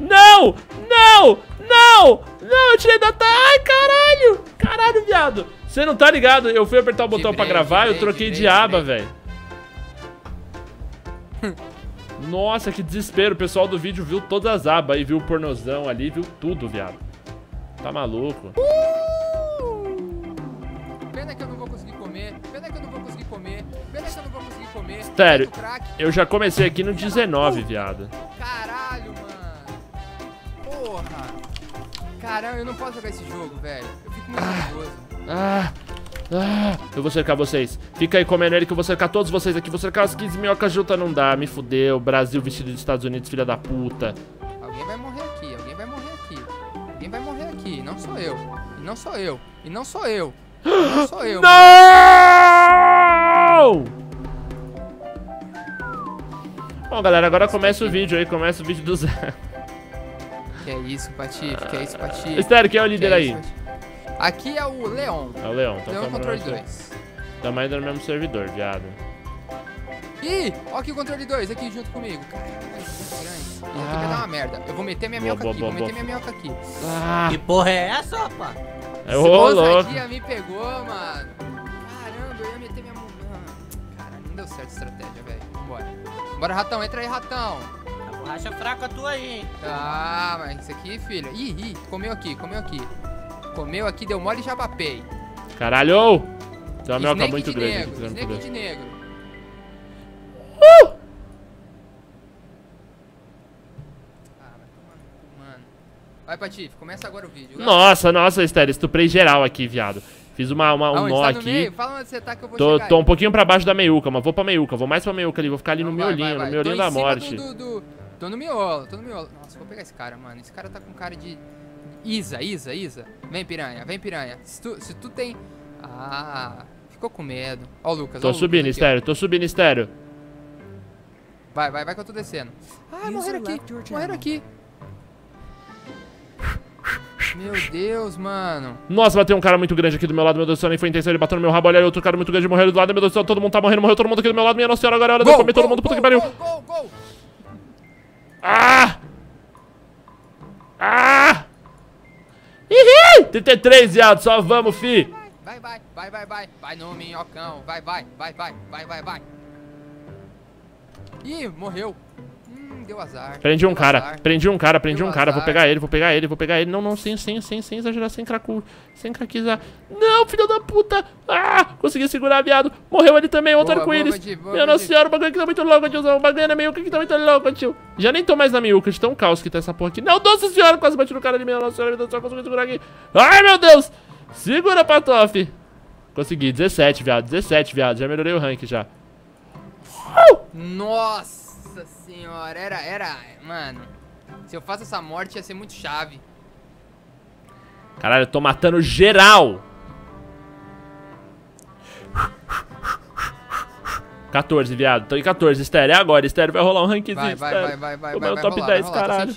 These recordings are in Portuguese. Não! Não! Não! Não, eu tirei da... Ai, caralho! Caralho, viado! Você não tá ligado? Eu fui apertar o botão pra gravar, eu troquei de aba, velho. Nossa, que desespero. O pessoal do vídeo viu todas as abas aí, viu o pornozão ali, viu tudo, viado. Tá maluco. Pena que eu não vou conseguir comer. Pena que eu não vou conseguir comer. Pena que eu não vou conseguir comer. Sério, eu já comecei aqui no 19, viado. Caralho, mano. Porra. Caralho, eu não posso jogar esse jogo, velho. Eu fico muito nervoso. Eu vou cercar vocês. Fica aí comendo ele que eu vou cercar todos vocês aqui. Vou cercar as 15 minhocas juntas, não dá. Me fudeu. Brasil vestido de Estados Unidos, filha da puta. Alguém vai morrer aqui, alguém vai morrer aqui. Alguém vai morrer aqui. Não sou eu. E não sou eu. E não sou eu. Não sou eu. Não! Bom, galera, agora começa o vídeo aí. Começa o vídeo do Zé. Que é isso, Patife? Que é isso, Patife? Stereo, quem é o líder aí? Aqui é o Leon. É o Leon, então. Leon controle 2. Tamo ainda no mesmo servidor, viado. Ih, ó aqui o controle 2 aqui junto comigo. Caralho, é grande. Aqui vai dar uma merda. Eu vou meter minha minhoca aqui, vou meter minha minhoca aqui. Que porra é essa, rapaz? Esse ousadia me pegou, mano. Caramba, eu ia meter minha mão. Caralho, não deu certo a estratégia, velho. Bora. Bora, ratão, entra aí, ratão. A borracha fraca tua aí, hein? Ah, mas isso aqui, filho. Ih, comeu aqui, comeu aqui. Comeu aqui, deu mole e já papei. Caralho! Tem uma minhoca muito grande. Snake de negro. Mano. Vai, Patife, começa agora o vídeo. Nossa, Stereo, estuprei geral aqui, viado. Fiz um nó aqui. Fala onde você tá que eu vou chegar. Tô um pouquinho pra baixo da meiuca, mas vou pra meiuca. Vou mais pra meiuca ali, vou ficar ali no miolinho, no miolinho da morte. Tô no miolo, tô no miolo. Nossa, vou pegar esse cara, mano. Esse cara tá com cara de... Isa. Vem, piranha, vem, piranha. Se tu tem... Ah, ficou com medo. Ó o Lucas, ó o Lucas. Tô subindo, Stereo. Vai que eu tô descendo. Ah, morreram aqui. Meu Deus, mano. Nossa, bateu um cara muito grande aqui do meu lado, meu Deus do céu. Nem foi intenção, ele bateu no meu rabo. Olha aí, outro cara muito grande morreu do lado. Meu Deus do céu, todo mundo tá morrendo. Morreu todo mundo aqui do meu lado. Minha nossa senhora, agora é hora de eu comer todo mundo. Puta que pariu. Gol. Ah! Ah! 33, viado, só vamos, fi. Vai no minhocão. Vai. Ih, morreu. Deu azar. Prendi um cara. Vou pegar ele. Não, sem exagerar, sem craquizar. Não, filho da puta. Ah, consegui segurar, viado. Morreu ele também, outro arco-íris. Meu nossa senhora, o bagulho que tá muito louco, tiozão. O bagulho na meiuca que tá muito louco, tio. Já nem tô mais na meiuca, de tão caos que tá essa porra aqui. Não, nossa senhora, quase bati no cara ali. Meu nossa senhora, meu Deus, só consegui segurar aqui. Ai, meu Deus. Segura, Patife. Consegui, 17, viado. Já melhorei o rank, já. Nossa. Nossa senhora, mano, se eu faço essa morte ia ser muito chave. Caralho, eu tô matando geral. 14, viado, tô em 14, Stereo, é agora, Stereo, vai rolar um rankzinho, vai, top rolar, 10, rolar, caralho.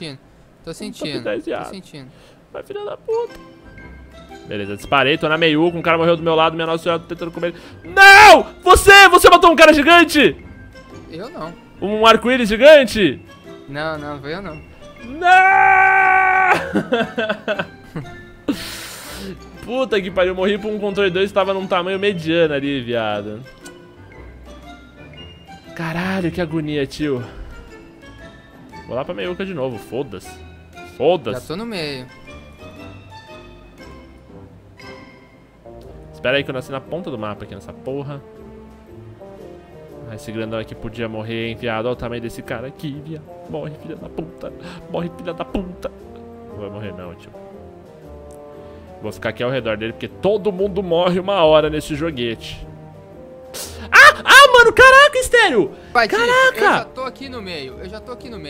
Tô sentindo, top 10, viado. Tô sentindo. Vai, filha da puta. Beleza, disparei, tô na meiuca, um cara morreu do meu lado, minha nossa senhora, tô tentando comer ele. Não! Você matou um cara gigante! Eu não. Um arco-íris gigante? Não, veio não. Puta que pariu, eu morri pra um controle 2 que tava num tamanho mediano ali, viado. Caralho, que agonia, tio. Vou lá pra meiuca de novo, foda-se. Já tô no meio. Espera aí que eu nasci na ponta do mapa aqui nessa porra. Esse grandão aqui podia morrer, hein, viado. Olha o tamanho desse cara aqui, viado. Morre, filha da puta. Não vai morrer não, tio. Vou ficar aqui ao redor dele, porque todo mundo morre uma hora nesse joguete. Mano, caraca, Stereo. Caraca. Eu já tô aqui no meio.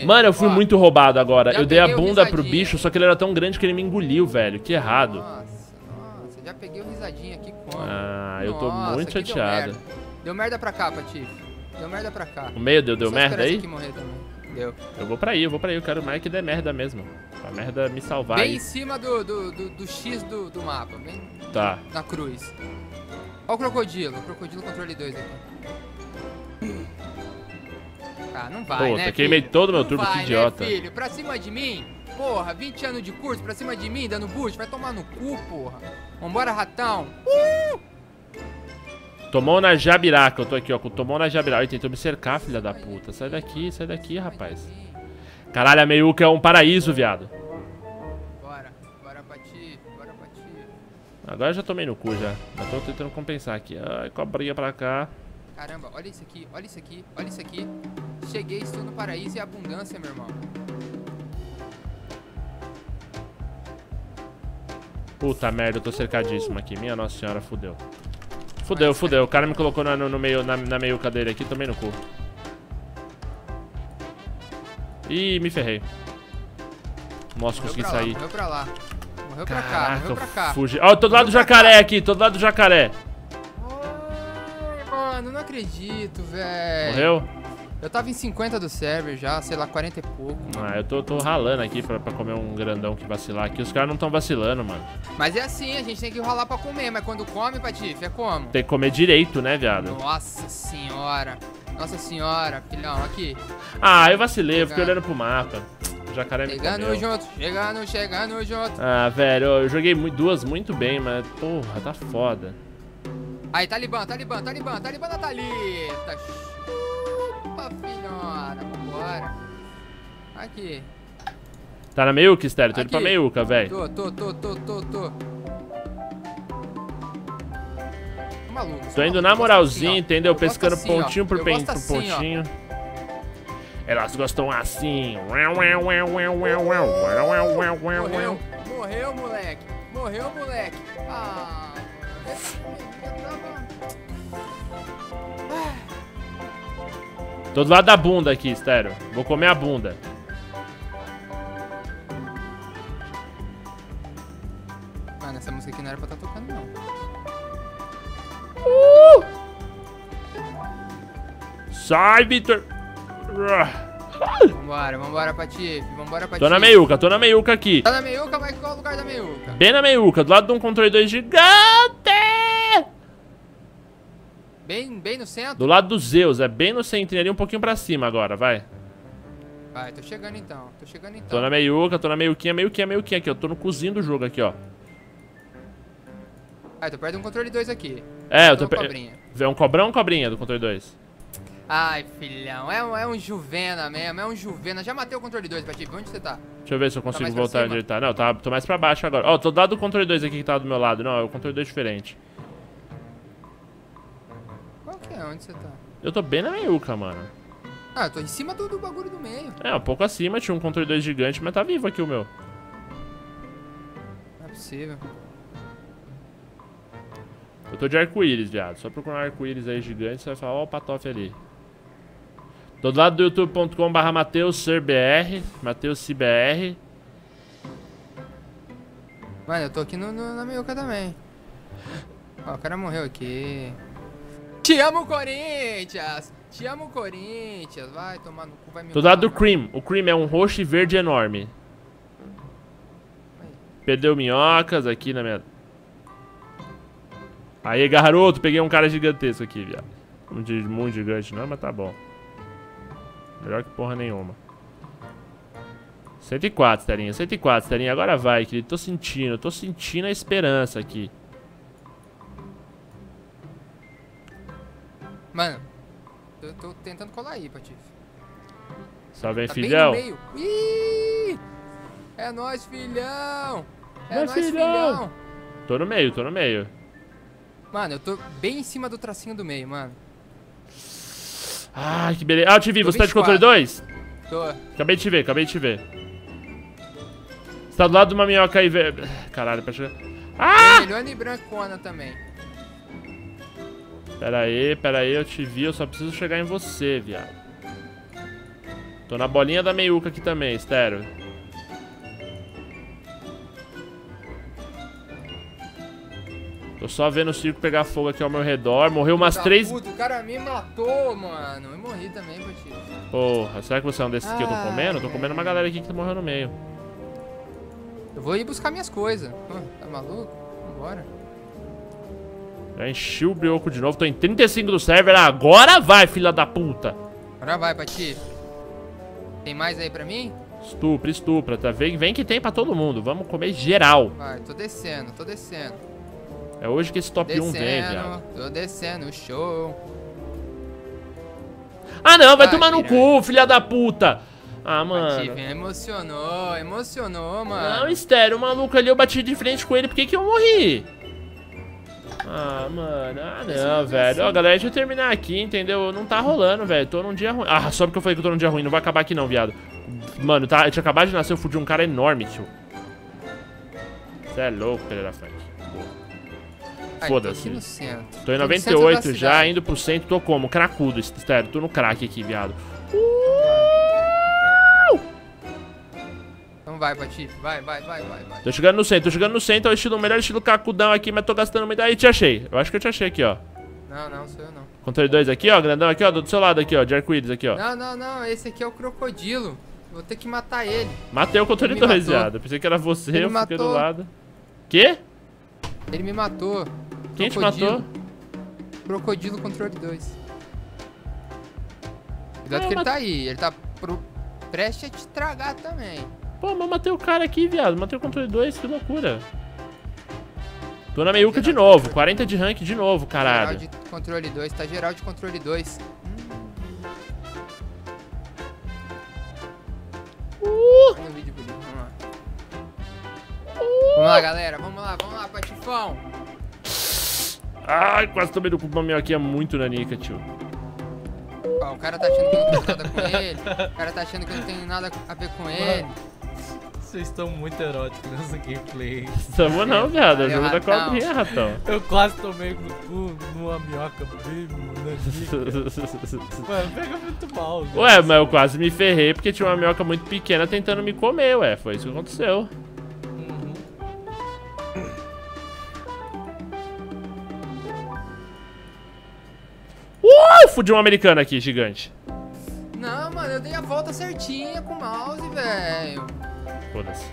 Mano, eu fui muito roubado agora. Eu dei a bunda pro bicho, só que ele era tão grande que ele me engoliu, velho. Que errado. Nossa, já peguei o risadinho aqui. Eu tô muito chateado. Deu merda pra cá, Patife. Deu merda pra cá. O meio deu merda aí? Deu. Eu vou pra aí, eu quero mais que dê merda mesmo. Pra merda me salvar. Bem aí. Em cima do X do mapa, bem tá. Na cruz. Ó o crocodilo controle 2 aqui. cá, não vai, puta, né, queimei todo meu turbo, que idiota. Né, filho? Pra cima de mim? Porra, 20 anos de curso pra cima de mim, dando boost, vai tomar no cu, porra. Vambora, ratão. Tomou na jabiraca, eu tô aqui, ó, tomou na jabiraca. Ele tentou me cercar, filha da puta. Sai daqui, rapaz. Caralho, a meiuca é um paraíso, viado. Bora, bora, Patife, bora, Patife. Agora eu já tomei no cu, já. Eu tô tentando compensar aqui. Ai, cobrinha pra cá. Caramba, olha isso aqui, olha isso aqui, olha isso aqui. Cheguei, estou no paraíso e abundância, meu irmão. Puta merda, eu tô cercadíssimo aqui. Minha nossa senhora, fudeu. Fudeu, fudeu. O cara me colocou no meio, na meiuca dele aqui, tomei no cu. Ih, me ferrei. Nossa, consegui sair. Morreu pra lá. Morreu pra cá, morreu pra cá. Fugi. Ó, tô do lado do jacaré aqui, tô do lado do jacaré. Mano, não acredito, velho. Morreu? Eu tava em 50 do server já, sei lá, 40 e pouco, mano. Ah, eu tô ralando aqui pra comer um grandão que vacilar aqui. Os caras não tão vacilando, mano. Mas é assim, a gente tem que ralar pra comer. Mas quando come, Patife, é como? Tem que comer direito, né, viado? Nossa senhora. Nossa senhora, filhão, aqui. Ah, eu vacilei, eu fiquei olhando pro mapa. O jacaré me comeu. Chegando junto, chegando, chegando junto. Ah, velho, eu joguei duas muito bem, mas porra, tá foda. Aí, Talibã, Talibã, Talibã, Talibã na Thalita. Chupa, filhona, vambora. Aqui. Tá na meiuca, Stereo, tô indo pra meiuca, velho. Tô. Maluco, tô indo na moralzinha, assim, entendeu? Eu pescando assim, pontinho por pontinho. Assim, elas gostam assim. Morreu, morreu, moleque. Morreu, moleque. Ah. Tô do lado da bunda aqui, Stereo. Vou comer a bunda. Mano, essa música aqui não era pra estar tocando, não. Sai, Victor. Vambora, vambora, Patife. Vambora, Patife. Tô na meiuca aqui. Tá na meiuca, mas qual é o lugar da meiuca? Bem na meiuca, do lado de um controle 2 gigante. Bem no centro? Do lado do Zeus, é bem no centro ali, um pouquinho pra cima agora, vai. Vai, tô chegando então, tô chegando então. Tô na meiuca, tô na meiuquinha, meiuquinha, meiuquinha aqui, ó. Tô no cozinho do jogo aqui, ó. Ah, eu tô perto de um controle 2 aqui. É, eu tô perto. É um cobrão ou cobrinha do controle 2? Ai, filhão, é um Juvena mesmo, é um Juvena. Já matei o controle 2, Patife, onde você tá? Deixa eu ver se eu consigo voltar onde ele tá. Não, tá, tô mais pra baixo agora. Ó, tô do lado do controle 2 aqui que tá do meu lado. Não, é o controle 2 diferente. Onde você tá? Eu tô bem na meiuca, mano. Ah, eu tô em cima do bagulho do meio. É, um pouco acima, tinha um controle 2 gigante, mas tá vivo aqui o meu. Não é possível. Eu tô de arco-íris, viado. Só procurar um arco-íris aí gigante, você vai falar, ó, o Patife ali. Tô do lado do youtube.com/MatheusCBR, MatheusCBR. Mano, eu tô aqui na meiuca também. Ó, o cara morreu aqui. Te amo, Corinthians! Te amo, Corinthians! Vai tomar no cu, vai me Tô do lado do Cream. O Cream é um roxo e verde enorme. Aí. Perdeu minhocas aqui na minha... Aí, garoto! Peguei um cara gigantesco aqui, viado. Muito gigante não, mas tá bom. Melhor que porra nenhuma. 104, Sterinha. 104, Sterinha. Agora vai, querido. Tô sentindo a esperança aqui. Mano, eu tô tentando colar aí, Patife. Salve aí, tá filhão. Bem no meio. Ih, é nóis, filhão. É nóis, filhão. Tô no meio, tô no meio. Mano, eu tô bem em cima do tracinho do meio, mano. Ai, que beleza. Ah, eu te vi, você tá de controle 2? Tô. Acabei de te ver, acabei de te ver. Você tá do lado de uma minhoca aí, velho. Caralho, pra chegar. Ah! Vermelhona e brancona também. Pera aí, eu te vi, eu só preciso chegar em você, viado. Tô na bolinha da meiuca aqui também, Stereo. Tô só vendo o circo pegar fogo aqui ao meu redor. Morreu umas três... Puta, o cara me matou, mano. Eu morri também, Patife. Porra, será que você é um desses que eu tô comendo? Eu tô comendo uma galera aqui que tá morrendo no meio. Eu vou ir buscar minhas coisas. Tá maluco? Vambora. Já enchi o brioco de novo, tô em 35 do server, agora vai, filha da puta! Agora vai, Patife. Tem mais aí pra mim? Estupra, estupra, tá? Vem, vem que tem pra todo mundo. Vamos comer geral. Vai, tô descendo, tô descendo. É hoje que esse top descendo, 1 vem, viado. Tô descendo, show. Ah, não, vai tomar piranha no cu, filha da puta. Ah, mano. Patife, emocionou, emocionou, mano. Não, Stereo, o maluco ali, eu bati de frente com ele. Por que que eu morri? Ah, mano, ah não, velho. Ó, galera, deixa eu terminar aqui, entendeu? Não tá rolando, velho, tô num dia ruim. Ah, só porque eu falei que eu tô num dia ruim, não vai acabar aqui não, viado. Mano, tá, eu tinha acabado de nascer, eu fudi um cara enorme, tio. Você é louco, filha da funk. Foda-se. Tô em 98 já, indo pro centro, tô como? Cracudo, Stereo, tô no crack aqui, viado. Vai, Patife, vai, vai, vai, vai, vai. Tô chegando no centro, é o estilo, melhor estilo cacudão aqui, mas tô gastando muito. Aí, te achei. Eu acho que eu te achei aqui, ó. Não, não, sou eu não. Controle 2 aqui, ó, grandão aqui, ó, do seu lado aqui, ó, de arco-íris aqui, ó. Não, não, não, esse aqui é o crocodilo. Vou ter que matar ele. Matei o controle 2, viado. Pensei que era você, ele eu fiquei do lado. Quê? Ele me matou. Quem te matou? Crocodilo controle 2. Cuidado que ele tá aí, ele tá prestes a te tragar também. Pô, mas matei o cara aqui, viado. Matei o controle 2, que loucura. Tô na meiuca de novo, 40 de rank de novo, caralho. Geral de controle 2, tá geral de controle 2. Vamos lá, galera, vamos lá, Patifão. Ai, quase tomei do cu, meu aqui é muito nanica, tio. Ó, o cara tá achando que eu não tenho nada com ele. O cara tá achando que eu não tenho nada a ver com ele. Vocês estão muito eróticos nessa gameplay. Estamos não, viado. É o jogo da cobrinha, ratão. Eu quase tomei no cu numa minhoca mesmo. Mano, pega muito mal. Deus. Ué, mas eu quase me ferrei porque tinha uma minhoca muito pequena tentando me comer, ué. Foi isso que aconteceu. Uhum. Fudi um americano aqui, gigante. Não, mano, eu dei a volta certinha com o mouse, velho. Foda-se.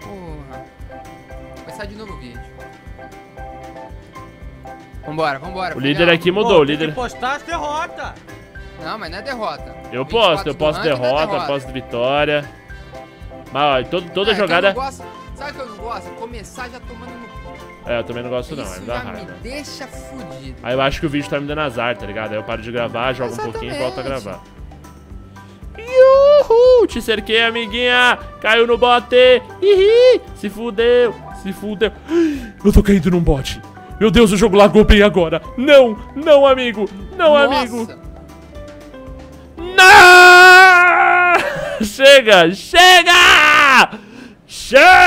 Porra. Vai sair de novo o vídeo. Vambora, vambora. O líder aqui mudou, o líder. Postar as derrota. Não, mas não é derrota. Eu posto derrota, posto vitória. Mas ó, toda jogada. Sabe o que eu não gosto? Começar já tomando no cu. É, eu também não gosto não, me dá raiva. Me deixa fudido. Aí eu acho que o vídeo tá me dando azar, tá ligado? Aí eu paro de gravar, jogo um pouquinho e volto a gravar. Uhul, te cerquei, amiguinha. Caiu no bote. Ihi, se fudeu, se fudeu. Eu tô caindo num bote. Meu Deus, o jogo lagou bem agora. Não, não, amigo. Não, amigo. Não! Chega, chega! Chega!